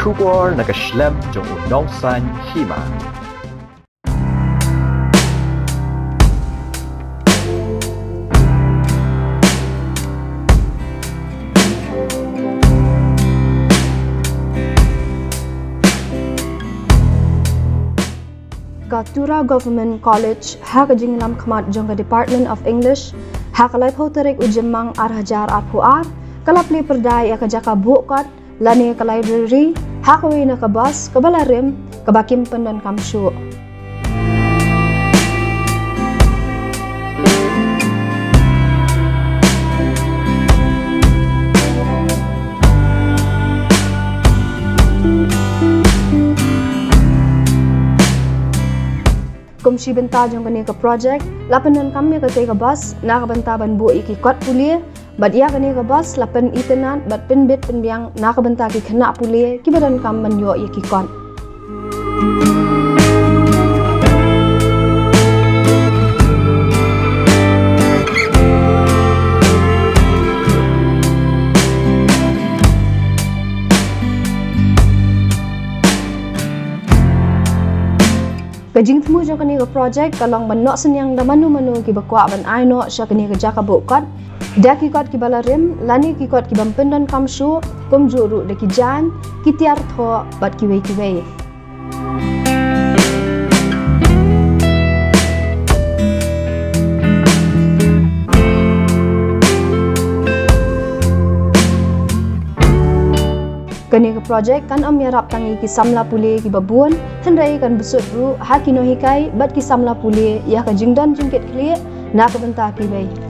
Kubor nakaslab jong udongsan hima. Katura Government College hak jinglam khamat jong Department of English hak lai poterik ujemang arhajar arhuar kalapli perdai akajaka bukat lani ka library hakwi na kabas kabalarim kabakim pendon kamsyu. Kumsi benta jong kani ka project lapan nan kami ka tei ka bus na ka benta ban bu iki kot pulie bad ia kani ka bus lapan itenat bad pen bet pen biang na ka benta ki khana pulie ki badan kam man yo iki kon. Kajing temu jong kani ka project kalong banok senyang da manu-manu ki bakwa ban aino sya kani ka jaka bokot da ki kot ki balarim lani ki kot ki bampendon kamsu kumjuru da ki jan ki tiar tho bat ki wei ki wei. Kani ka project kan am yarap tangi ki samla puli ki babun hendai kan besut ru hakino hikai bat ki samla puli ya ka jingdan jingket kli na ka benta ki bai.